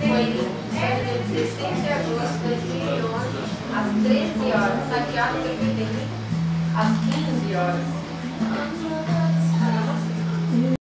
Foi de 16 de agosto de 2011, às 13 horas, 7 horas e 31, às 15 horas.